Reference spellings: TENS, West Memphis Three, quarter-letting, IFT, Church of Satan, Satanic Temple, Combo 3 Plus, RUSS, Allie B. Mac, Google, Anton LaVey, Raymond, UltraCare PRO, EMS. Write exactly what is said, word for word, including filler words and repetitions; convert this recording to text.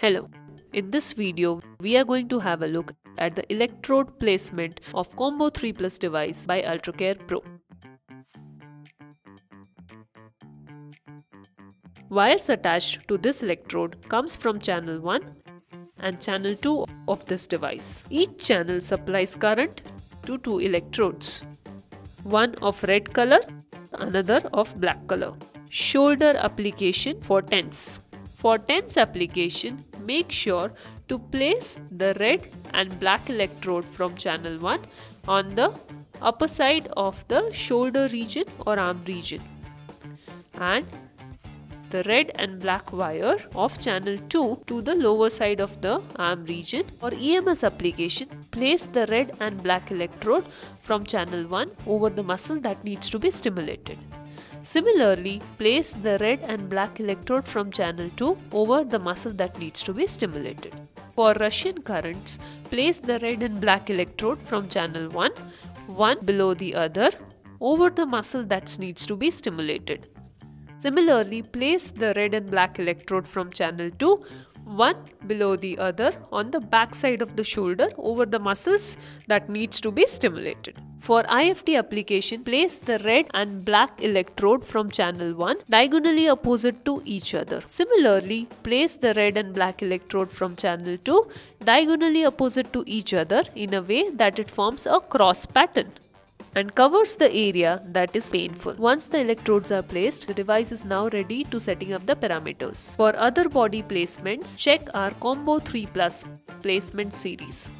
Hello, in this video, we are going to have a look at the electrode placement of Combo three Plus device by UltraCare PRO. Wires attached to this electrode comes from channel one and channel two of this device. Each channel supplies current to two electrodes, one of red color, another of black color. Shoulder application for TENS. For TENS application, make sure to place the red and black electrode from channel one on the upper side of the shoulder region or arm region and the red and black wire of channel two to the lower side of the arm region. For E M S application, place the red and black electrode from channel one over the muscle that needs to be stimulated. Similarly, place the red and black electrode from channel two over the muscle that needs to be stimulated. For Russian currents, place the red and black electrode from channel one, one below the other, over the muscle that needs to be stimulated. Similarly, place the red and black electrode from channel two, one below the other, on the back side of the shoulder over the muscles that needs to be stimulated. For I F T application, place the red and black electrode from channel one diagonally opposite to each other. Similarly, place the red and black electrode from channel two diagonally opposite to each other in a way that it forms a cross pattern and covers the area that is painful. Once the electrodes are placed, the device is now ready to setting up the parameters. For other body placements, check our Combo three Plus placement series.